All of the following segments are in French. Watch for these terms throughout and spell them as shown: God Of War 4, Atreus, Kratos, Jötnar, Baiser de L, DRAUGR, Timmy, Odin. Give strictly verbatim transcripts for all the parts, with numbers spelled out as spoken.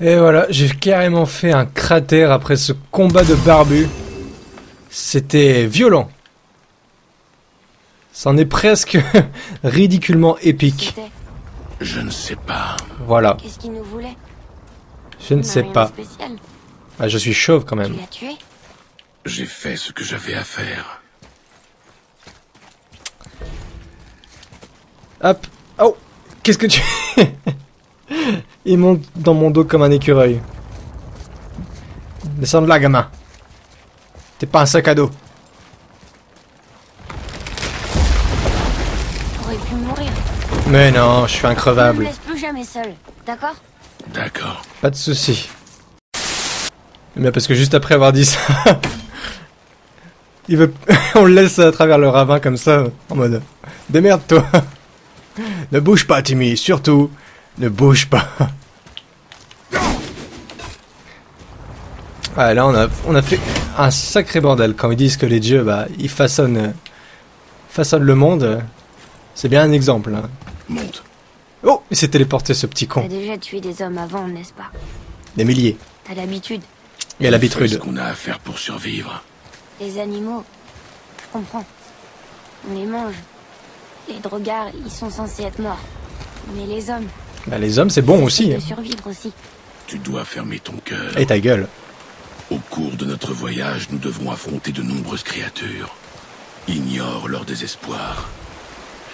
Et voilà, j'ai carrément fait un cratère après ce combat de barbu. C'était violent. C'en est presque ridiculement épique. Je ne sais pas. Voilà. Qu'est-ce qu'il nous voulait ? Je ne sais pas. Ah, je suis chauve quand même. Tu l'as tué ? J'ai fait ce que j'avais à faire. Hop. Oh, qu'est-ce que tu... Il monte dans mon dos comme un écureuil. Descends de là, gamin. T'es pas un sac à dos. T'aurais pu mourir. Mais non, je suis increvable. Ne me laisse plus jamais seul, d'accord ? D'accord. Pas de soucis. Mais parce que juste après avoir dit ça, il veut... on le laisse à travers le ravin comme ça, en mode démerde-toi. Ne bouge pas, Timmy, surtout, ne bouge pas. Ah là, on a, on a fait un sacré bordel. Quand ils disent que les dieux, bah, ils façonnent, façonnent le monde, c'est bien un exemple. Hein. Monte. Oh, il s'est téléporté, ce petit con. T'as déjà tué des hommes avant, n'est-ce pas? Des milliers. T'as l'habitude. Il y a l'habitude. C'est ce qu'on a à faire pour survivre. Les animaux, je comprends. On les mange. Les DRAUGR, ils sont censés être morts. Mais les hommes... Bah les hommes, c'est bon aussi. Hein. Survivre aussi. Tu dois fermer ton cœur. Et ta gueule. Au cours de notre voyage, nous devrons affronter de nombreuses créatures. Ignore leur désespoir.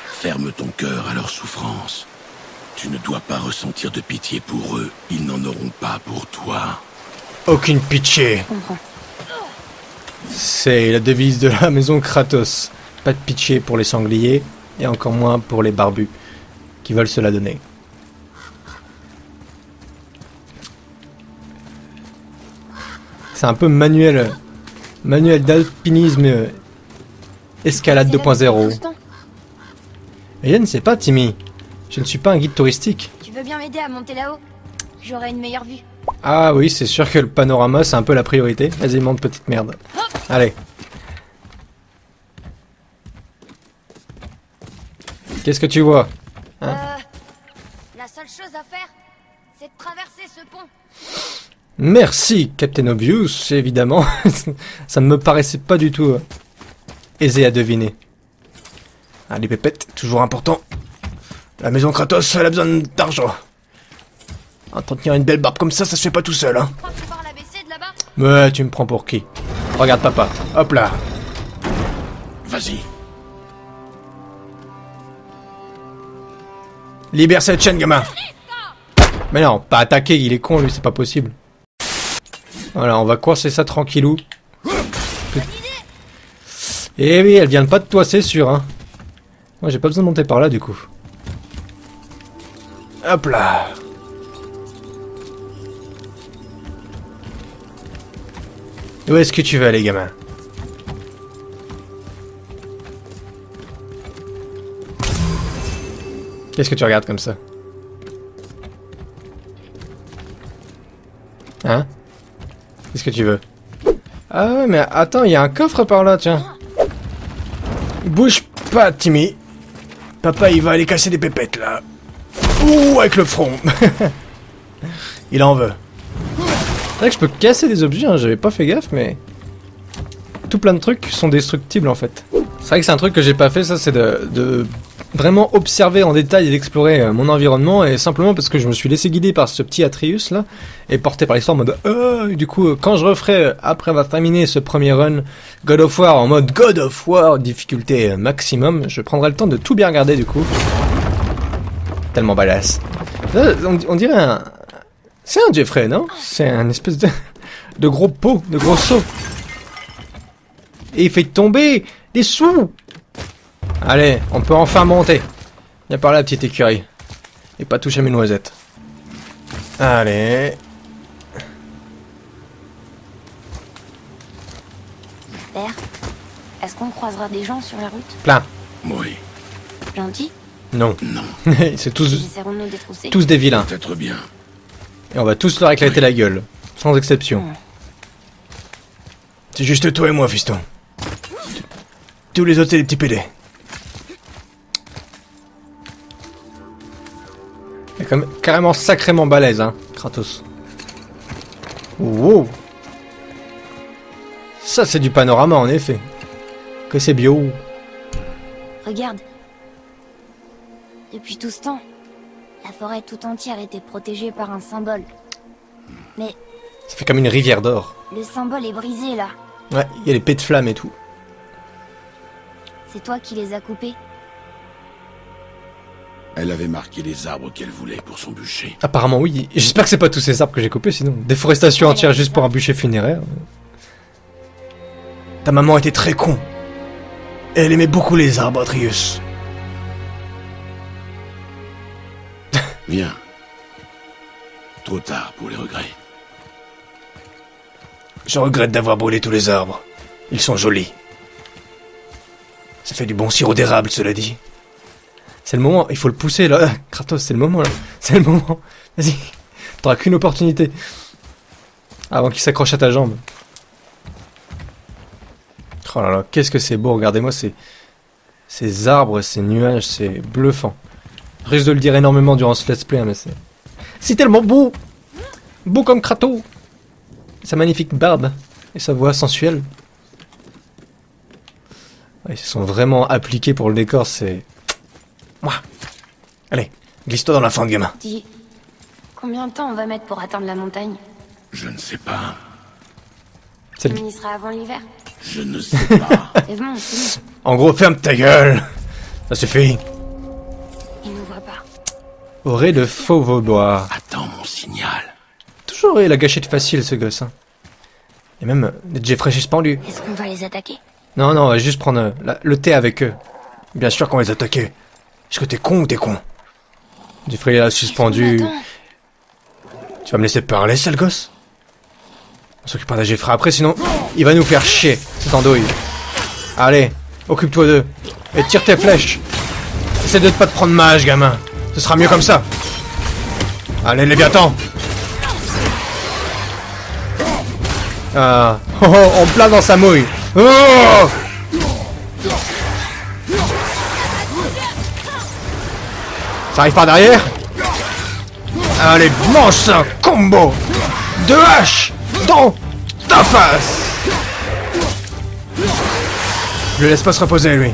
Ferme ton cœur à leur souffrance. Tu ne dois pas ressentir de pitié pour eux. Ils n'en auront pas pour toi. Aucune pitié. C'est la devise de la maison Kratos. Pas de pitié pour les sangliers, et encore moins pour les barbus qui veulent se la donner. C'est un peu manuel, manuel d'alpinisme euh, escalade deux point zéro. Et je ne sais pas, Timmy. Je ne suis pas un guide touristique. Tu veux bien m'aider à monter là-haut? J'aurai une meilleure vue. Ah oui, c'est sûr que le panorama, c'est un peu la priorité. Vas-y, monte, petite merde. Allez. Qu'est-ce que tu vois hein? euh, La seule chose à faire, c'est de traverser ce pont. Merci, Captain Obvious, évidemment. Ça ne me paraissait pas du tout euh, aisé à deviner. Allez, pépettes, toujours important. La maison Kratos, elle a besoin d'argent. Entretenir une belle barbe comme ça, ça se fait pas tout seul, hein. Mais tu me prends pour qui? Regarde papa. Hop là. Vas-y. Libère cette chaîne, gamin. Mais non, pas attaquer, il est con lui, c'est pas possible. Voilà, on va courser ça tranquillou. Eh oui, elle vient pas de toi, c'est sûr, hein. Moi j'ai pas besoin de monter par là du coup. Hop là. Où est-ce que tu vas aller, gamin? Qu'est-ce que tu regardes comme ça? Hein? Qu'est-ce que tu veux? Ah ouais, mais attends, il y a un coffre par là, tiens. Bouge pas, Timmy. Papa, il va aller casser des pépettes, là. Ouh, avec le front. Il en veut. C'est vrai que je peux casser des objets, hein, j'avais pas fait gaffe, mais... Tout plein de trucs sont destructibles, en fait. C'est vrai que c'est un truc que j'ai pas fait, ça, c'est de, de vraiment observer en détail et d'explorer euh, mon environnement, et simplement parce que je me suis laissé guider par ce petit Atreus, là, et porté par l'histoire en mode... Euh, du coup, quand je referai, euh, après avoir terminé ce premier run, God of War en mode God of War, difficulté euh, maximum, je prendrai le temps de tout bien regarder, du coup. Tellement badass. Là, on, on dirait un... C'est un Jeffrey, non? C'est un espèce de... de gros pot, de gros seau. Et il fait tomber des sous. Allez, on peut enfin monter. Viens par là, petite écurie. Et pas toucher mes noisettes. Allez. Père, est-ce qu'on croisera des gens sur la route? Plein. Oui. Gentil? Non. Non. C'est tous... De tous des vilains. Peut-être bien. Et on va tous leur éclater oui. la gueule, sans exception. Mmh. C'est juste toi et moi, fiston. Tous les autres, c'est des petits pédés. Il est quand même, carrément sacrément balèze, hein, Kratos. Wow. Ça, c'est du panorama, en effet. Que c'est bio. Regarde. Depuis tout ce temps, la forêt tout entière était protégée par un symbole. Mais... ça fait comme une rivière d'or. Le symbole est brisé, là. Ouais, il y a les pets de flammes et tout. C'est toi qui les as coupés. Elle avait marqué les arbres qu'elle voulait pour son bûcher. Apparemment, oui. J'espère que c'est pas tous ces arbres que j'ai coupés, sinon. Déforestation entière juste pour un bûcher funéraire. Ta maman était très con. Elle aimait beaucoup les arbres, Atreus. Viens. Trop tard pour les regrets. Je regrette d'avoir brûlé tous les arbres. Ils sont jolis. Ça fait du bon sirop d'érable, cela dit. C'est le moment, il faut le pousser là. Kratos, c'est le moment là. C'est le moment. Vas-y. T'auras qu'une opportunité. Avant qu'il s'accroche à ta jambe. Oh là là, qu'est-ce que c'est beau. Regardez-moi ces... ces arbres, ces nuages, c'est bluffant. Je risque de le dire énormément durant ce let's play, hein, mais c'est... c'est tellement beau. Beau comme Kratos. Sa magnifique barbe et sa voix sensuelle. Ils se sont vraiment appliqués pour le décor, c'est... moi. Allez, glisse-toi dans la fin, gamin. Dis, combien de temps on va mettre pour atteindre la montagne? Je ne sais pas. C'est le... on y sera avant l'hiver. Je ne sais pas. Bon, en gros, ferme ta gueule. Ça suffit. Il ne nous voit pas. Aurait de faux vaudois. Attends mon signal. Toujours la gâchette facile, ce gosse. Hein. Et même des euh, Jeffrey suspendus. Est-ce qu'on va les attaquer? Non, non, on va juste prendre euh, la, le thé avec eux. Bien sûr qu'on va les attaquer. Est-ce que t'es con ou t'es con? Jeffrey là, suspendu. Tu vas me laisser parler, sale gosse? On s'occupera de Jeffrey après, sinon il va nous faire chier, cet andouille. Allez, occupe-toi d'eux. Et tire tes flèches. Essaie de ne pas te prendre mage, gamin. Ce sera mieux comme ça. Allez, Léviathan. Ah, oh, oh, on plein dans sa mouille. Oh! Ça arrive par derrière. Allez, mange ça, combo. Deux haches dans ta face. Je le laisse pas se reposer, lui.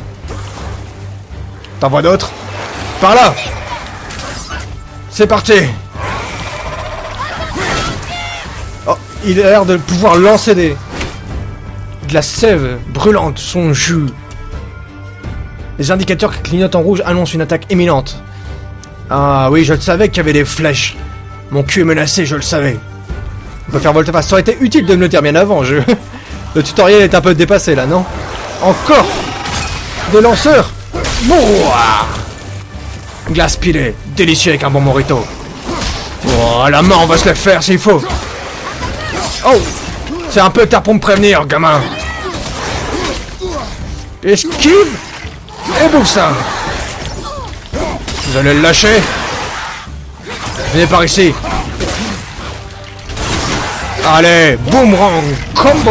T'en vois d'autres? Par là. C'est parti. Oh, il a l'air de pouvoir lancer des... de la sève brûlante, son jus. Les indicateurs qui clignotent en rouge annoncent une attaque imminente. Ah oui, je le savais qu'il y avait des flèches. Mon cul est menacé, je le savais. On peut faire volte-face. Ça aurait été utile de me le dire bien avant. Je... le tutoriel est un peu dépassé là, non? Encore des lanceurs. Bouah. Glace pilée, délicieux avec un bon morito. Oh, la main, on va se la faire s'il faut. Oh, c'est un peu tard pour me prévenir, gamin. Esquive et bouffe ça. Vous allez le lâcher. Venez par ici. Allez, boomerang, combo.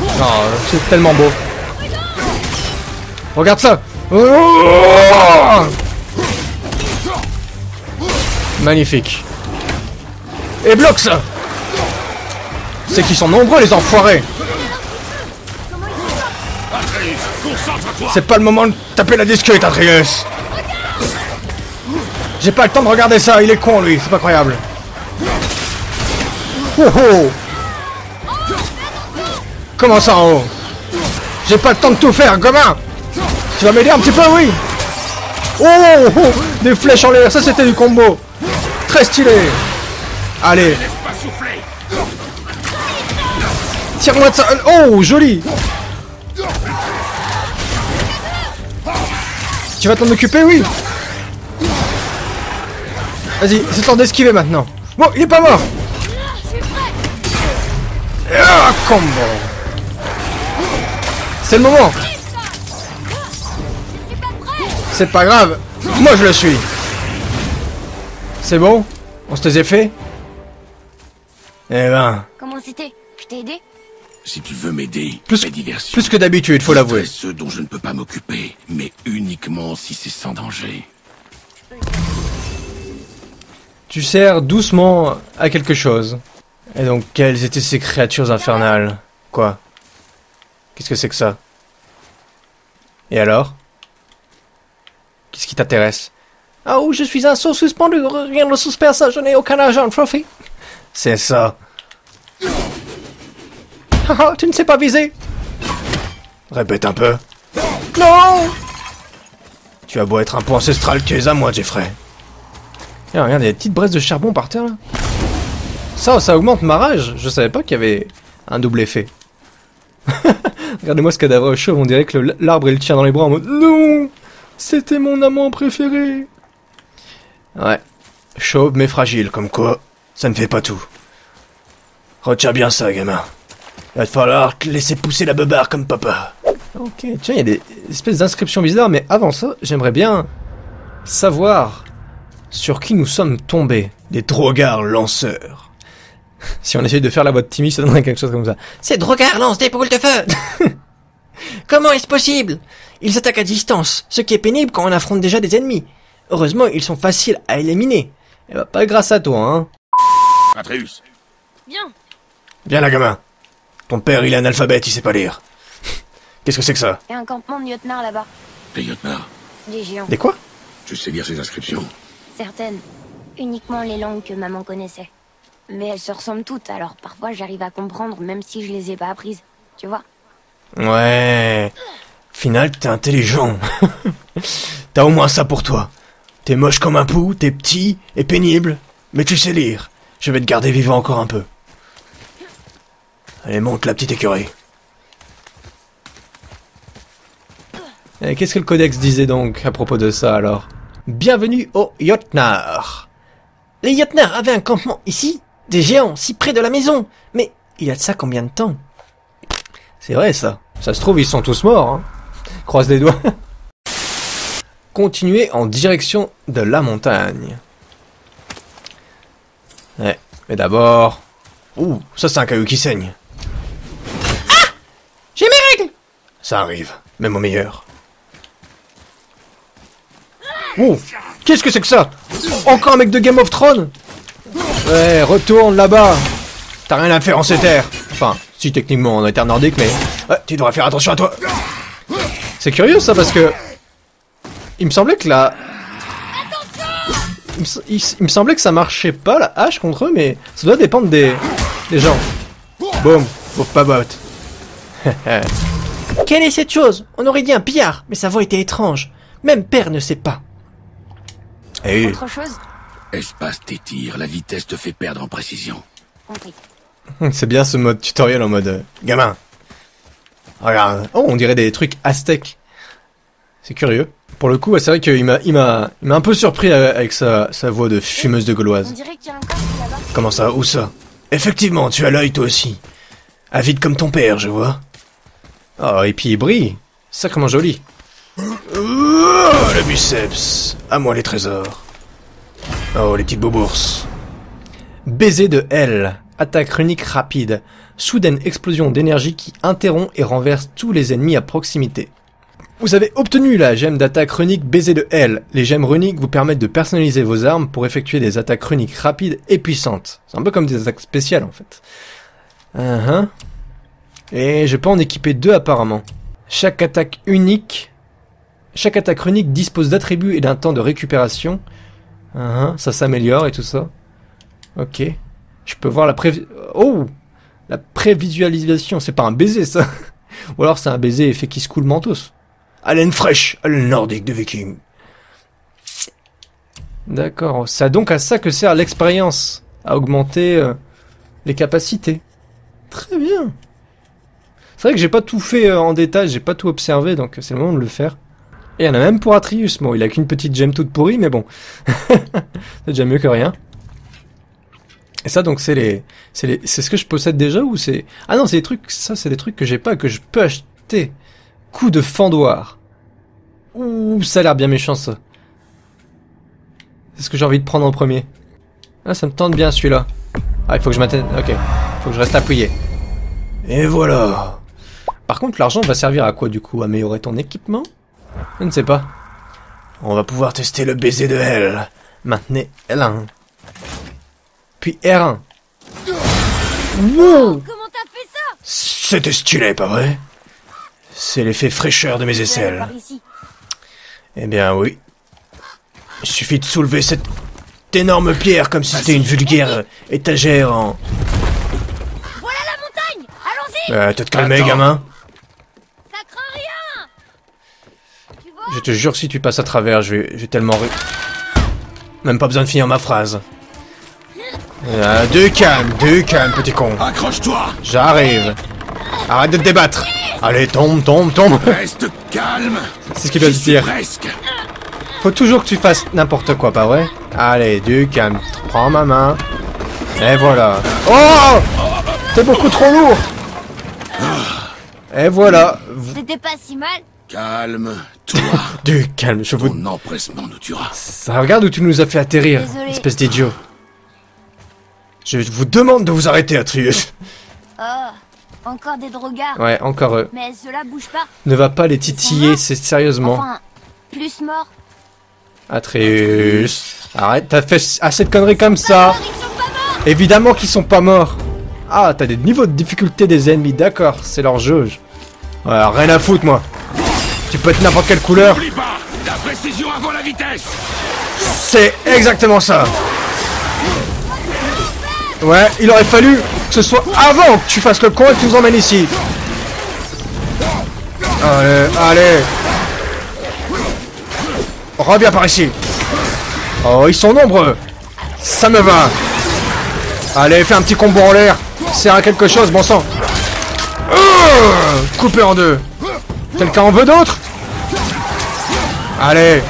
Non, oh, c'est tellement beau. Regarde ça. Oh, magnifique. Et bloque ça. C'est qu'ils sont nombreux, les enfoirés. C'est pas le moment de taper la discute, Atreus. J'ai pas le temps de regarder ça, il est con lui, c'est pas croyable. Oh oh. Comment ça en haut? J'ai pas le temps de tout faire, gamin. Tu vas m'aider un petit peu, oui. Oh, oh, oh. Des flèches en l'air, ça c'était du combo. Très stylé. Allez. Tire-moi de ça. Oh, joli. Tu vas t'en occuper, oui. Vas-y, c'est temps d'esquiver maintenant. Bon, il est pas mort. Ah, combo. C'est le moment. C'est pas grave. Moi, je le suis. C'est bon? On se les a fait? Eh ben... comment c'était? Je t'ai aidé? Si tu veux m'aider, plus, plus que d'habitude, faut l'avouer. Ce dont je ne peux pas m'occuper, mais uniquement si c'est sans danger. Tu sers doucement à quelque chose. Et donc, quelles étaient ces créatures infernales? Quoi? Qu'est-ce que c'est que ça? Et alors? Qu'est-ce qui t'intéresse? Oh, je suis un saut suspendu, rien ne suspect ça, je n'ai aucun agent, Trophy. C'est ça. Haha, tu ne sais pas viser. Répète un peu. Non! Tu as beau être un peu ancestral, tu es à moi, Jeffrey. Et regarde, il y a des petites braises de charbon par terre, là. Ça, ça augmente ma rage. Je savais pas qu'il y avait un double effet. Regardez-moi ce cadavre chauve, on dirait que l'arbre, il tient dans les bras en mode... Non! C'était mon amant préféré. Ouais. Chauve mais fragile, comme quoi, ça ne fait pas tout. Retiens bien ça, gamin. Il va te falloir te laisser pousser la beubare comme papa. Ok, tiens, il y a des espèces d'inscriptions bizarres, mais avant ça, j'aimerais bien savoir sur qui nous sommes tombés. Des DRAUGR lanceurs. Si on essaye de faire la voix de Timmy, ça donnerait quelque chose comme ça. Ces DRAUGR lancent des boules de feu. Comment est-ce possible? Ils attaquent à distance, ce qui est pénible quand on affronte déjà des ennemis. Heureusement, ils sont faciles à éliminer. Eh bah, pas grâce à toi, hein. Atreus. Bien. Bien là, gamin. Ton père, il est analphabète, il sait pas lire. Qu'est-ce que c'est que ça? Il y a un campement de Jötnar là-bas. Des Jötnar? Des géants. Des quoi? Tu sais lire ces inscriptions? Certaines. Uniquement les langues que maman connaissait. Mais elles se ressemblent toutes, alors parfois j'arrive à comprendre même si je les ai pas apprises. Tu vois? Ouais. Au final, t'es intelligent. T'as au moins ça pour toi. T'es moche comme un pou, t'es petit et pénible, mais tu sais lire. Je vais te garder vivant encore un peu. Allez, monte la petite écurie. Et qu'est-ce que le codex disait donc à propos de ça alors? Bienvenue au Jötnar. Les Jötnar avaient un campement ici, des géants, si près de la maison. Mais il y a de ça combien de temps? C'est vrai ça. Ça se trouve, ils sont tous morts, hein. Croise les doigts. Continuez en direction de la montagne. Ouais, mais d'abord... Ouh, ça c'est un caillou qui saigne. Ah! J'ai mes règles! Ça arrive, même au meilleur. Ouh, qu'est-ce que c'est que ça? Encore un mec de Game of Thrones? Ouais, retourne là-bas. T'as rien à faire en ces terres. Enfin, si techniquement on est terre nordique, mais... Ouais, tu devrais faire attention à toi. C'est curieux ça, parce que... Il me semblait que la... Il me... Il... Il me semblait que ça marchait pas la hache contre eux, mais ça doit dépendre des, des gens. Boum, pauvre pabote. Quelle est cette chose? On aurait dit un pillard, mais sa voix était étrange. Même père ne sait pas. Et... Autre chose? Espace tes tirs, la vitesse te fait perdre en précision. C'est bien ce mode tutoriel en mode... Euh, gamin. Regarde. Oh, on dirait des trucs aztèques. C'est curieux. Pour le coup, c'est vrai qu'il m'a, il m'a, il m'a un peu surpris avec sa, sa voix de fumeuse de gauloise. On dirait qu'il y a un corps là-bas. Comment ça? Où ça? Effectivement, tu as l'œil toi aussi. Avide comme ton père, je vois. Oh, et puis il brille. Sacrément joli. Oh, le biceps. À moi les trésors. Oh, les petites bourses. Baiser de L. Attaque runique rapide. Soudaine explosion d'énergie qui interrompt et renverse tous les ennemis à proximité. Vous avez obtenu la gemme d'attaque runique Baiser de L. Les gemmes runiques vous permettent de personnaliser vos armes pour effectuer des attaques runiques rapides et puissantes. C'est un peu comme des attaques spéciales en fait. Uh-huh. Et je peux en équiper deux apparemment. Chaque attaque unique... Chaque attaque runique dispose d'attributs et d'un temps de récupération. Uh-huh. Ça s'améliore et tout ça. Ok. Je peux voir la pré... Oh! La prévisualisation, c'est pas un baiser ça. Ou alors c'est un baiser effet qui se coule mentos. Haleine fraîche, haleine nordique de viking. D'accord, c'est donc à ça que sert l'expérience, à augmenter euh, les capacités. Très bien. C'est vrai que j'ai pas tout fait euh, en détail, j'ai pas tout observé, donc c'est le moment de le faire. Et il y en a même pour Atreus, bon il a qu'une petite gemme toute pourrie, mais bon. C'est déjà mieux que rien. Et ça donc c'est les, c'est les, c'est ce que je possède déjà ou c'est... Ah non c'est des trucs, ça c'est des trucs que j'ai pas, que je peux acheter. Coup de fendoir. Ouh, ça a l'air bien méchant ça. C'est ce que j'ai envie de prendre en premier. Ah, ça me tente bien celui-là. Ah, il faut que je m'attende. Ok. Il faut que je reste appuyé. Et voilà. Par contre, l'argent va servir à quoi du coup? Améliorer ton équipement? Je ne sais pas. On va pouvoir tester le baiser de L. Maintenez L un. Puis R un. Wow! Comment t'as fait ça? C'était stylé, pas vrai? C'est l'effet fraîcheur de mes aisselles. Eh bien oui. Il suffit de soulever cette énorme pierre comme si c'était une vulgaire étagère en... Voilà la montagne! Allons-y! Euh, t'as te calmé, gamin? Ça craint rien! Tu vois? Je te jure, si tu passes à travers, je vais, je vais tellement... Même pas besoin de finir ma phrase. Ah, deux calmes, deux calmes, petit con. Accroche-toi! J'arrive. Arrête de te débattre. Allez, tombe, tombe, tombe. Reste calme. C'est ce qu'il doit se dire. Presque. Faut toujours que tu fasses n'importe quoi, pas vrai? Allez, du calme. Prends ma main. Et voilà. Oh! T'es beaucoup trop lourd. Et voilà. C'était pas si mal. Calme-toi. Du calme, je vous... Ton empressement nous tuera. Ça regarde où tu nous as fait atterrir, désolé, espèce d'idiot. Je vous demande de vous arrêter, Atreus. Oh. Encore des drogards. Ouais, encore eux. Mais cela bouge pas. Ne va pas les titiller, c'est sérieusement. Enfin, plus mort. Atreus, arrête, t'as fait assez de conneries comme ça. Évidemment qu'ils sont pas morts. Ah, t'as des niveaux de difficulté des ennemis, d'accord, c'est leur jeu. Ouais, rien à foutre, moi. Tu peux être n'importe quelle couleur. N'oublie pas, la précision avant la vitesse. C'est exactement ça. Ouais, il aurait fallu que ce soit avant que tu fasses le con et que tu nous emmènes ici. Allez, allez. Reviens par ici. Oh, ils sont nombreux. Ça me va. Allez, fais un petit combo en l'air. Sert à quelque chose, bon sang. Oh, coupé en deux. Quelqu'un en veut d'autres? Allez.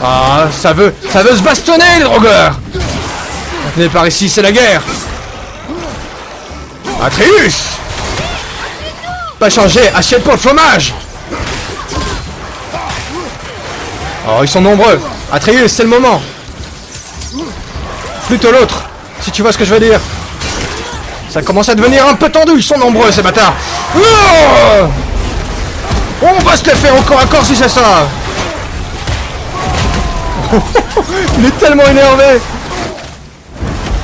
Ah, ça veut, ça veut se bastonner, les drogueurs. Venez par ici, c'est la guerre. Atreus, pas changé, assiette pour le fromage. Oh, ils sont nombreux. Atreus, c'est le moment. Plutôt l'autre, si tu vois ce que je veux dire. Ça commence à devenir un peu tendu, ils sont nombreux ces bâtards. Oh, on va se les faire au corps à corps si c'est ça. Il est tellement énervé.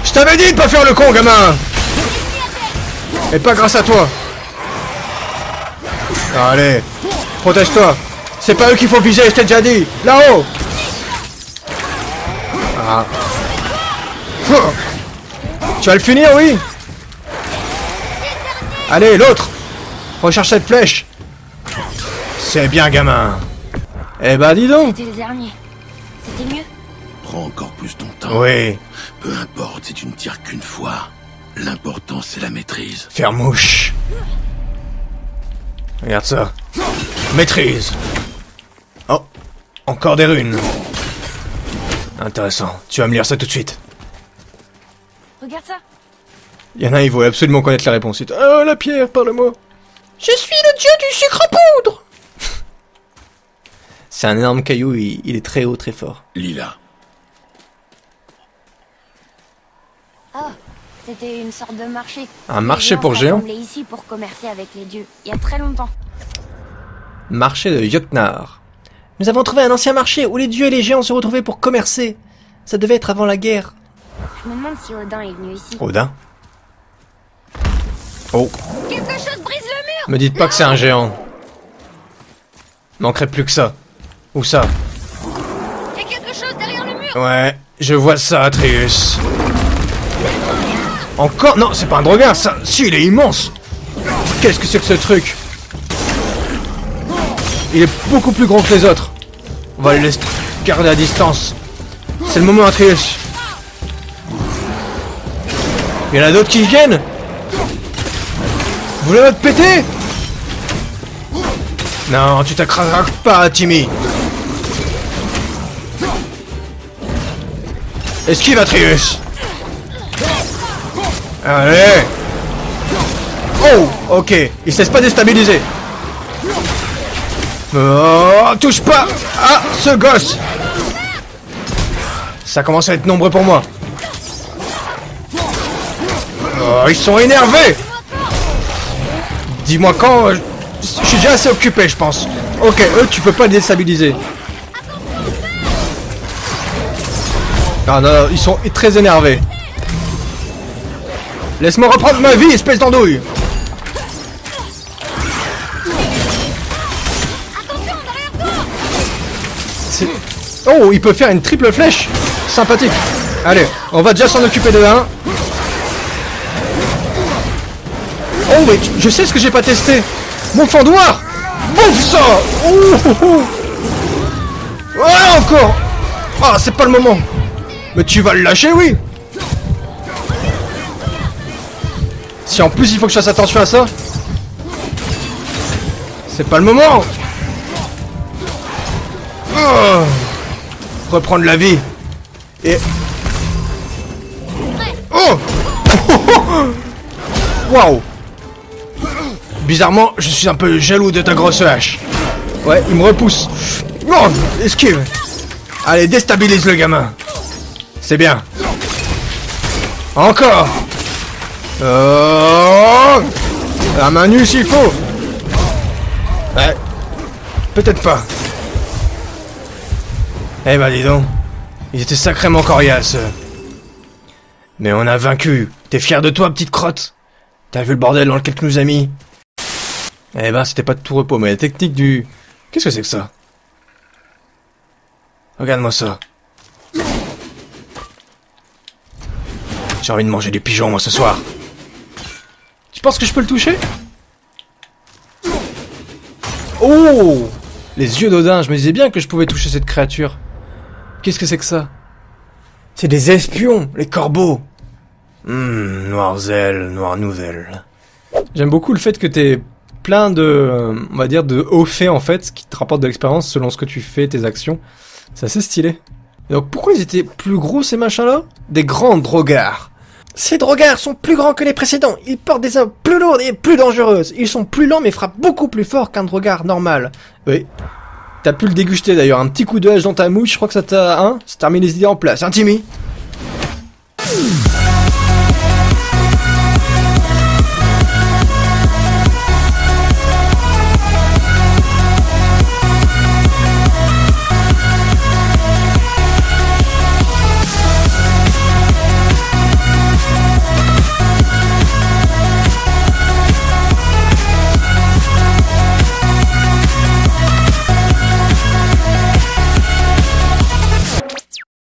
Je t'avais dit de pas faire le con, gamin. Et pas grâce à toi. Allez, protège-toi. C'est pas eux qu'il faut viser, je t'ai déjà dit. Là-haut. Ah. Tu vas le finir, oui. Allez, l'autre. Recherche cette flèche. C'est bien, gamin. Eh ben, dis donc. C'était le dernier. C'était mieux. Prends encore plus ton temps. Oui. Peu importe si tu ne tires qu'une fois. L'important, c'est la maîtrise. Faire mouche. Regarde ça. Maîtrise. Oh. Encore des runes. Intéressant. Tu vas me lire ça tout de suite. Regarde ça. Il y en a un, il voulait absolument connaître la réponse. Oh, la pierre, parle-moi. Je suis le dieu du sucre à poudre. C'est un énorme caillou, il, il est très haut, très fort. Lila. Oh, c'était une sorte de marché. Un marché pour géants. On est ici pour commercer avec les dieux, il y a très longtemps. Marché de Jötnar. Nous avons trouvé un ancien marché où les dieux et les géants se retrouvaient pour commercer. Ça devait être avant la guerre. Je me demande si Odin est venu ici. Odin? Oh. Quelque chose brise le mur. Me dites pas non que c'est un géant. Manquerait plus que ça. Ou ça. Il y a quelque chose derrière le mur. Ouais, je vois ça, Atreus. Encore? Non, c'est pas un drogueur, ça. Si, il est immense. Qu'est-ce que c'est que ce truc? Il est beaucoup plus gros que les autres. On va le laisser garder à distance. C'est le moment, Atreus. Il y en a d'autres qui viennent. Vous voulez me péter? Non, tu t'accraseras pas, Timmy. Esquive, Atreus. Allez. Oh, ok. Il cesse pas déstabiliser. Oh, touche pas à ce gosse. Ça commence à être nombreux pour moi. Oh, ils sont énervés. Dis-moi quand... Je... Je suis déjà assez occupé, je pense. Ok, eux, tu peux pas les déstabiliser. Ah non, non, ils sont très énervés. Laisse-moi reprendre ma vie, espèce d'andouille. Oh, il peut faire une triple flèche. Sympathique. Allez, on va déjà s'en occuper de un. Oh, mais je sais ce que j'ai pas testé. Mon fendoir. Bouffe ça. Oh, oh, oh. Ouais, encore. Ah, c'est pas le moment. Mais tu vas le lâcher, oui. Si en plus il faut que je fasse attention à ça. C'est pas le moment. Oh. Reprendre la vie. Et... oh. Waouh. Bizarrement, je suis un peu jaloux de ta grosse hache. Ouais, il me repousse. Non, oh, esquive. Allez, déstabilise le gamin. C'est bien. Encore. Oh. La main nue s'il faut. Ouais. Peut-être pas. Eh ben dis donc, ils étaient sacrément coriaces. Mais on a vaincu. T'es fier de toi, petite crotte? T'as vu le bordel dans lequel tu nous as mis? Eh ben c'était pas de tout repos, mais la technique du... Qu'est-ce que c'est que ça? Regarde-moi ça. J'ai envie de manger des pigeons, moi, ce soir. Tu penses que je peux le toucher? Oh! Les yeux d'Odin, je me disais bien que je pouvais toucher cette créature. Qu'est-ce que c'est que ça? C'est des espions, les corbeaux. Hum, noir zèle, noir nouvelle. J'aime beaucoup le fait que t'es plein de, on va dire, de hauts faits en fait, qui te rapportent de l'expérience selon ce que tu fais, tes actions. C'est assez stylé. Et donc pourquoi ils étaient plus gros ces machins-là? Des grands draugards. Ces draugards sont plus grands que les précédents. Ils portent des armes plus lourdes et plus dangereuses. Ils sont plus lents mais frappent beaucoup plus fort qu'un draugard normal. Oui. T'as pu le déguster d'ailleurs. Un petit coup de hache dans ta mouche, je crois que ça t'a... Hein, ça termine les idées en place. Hein, Timmy?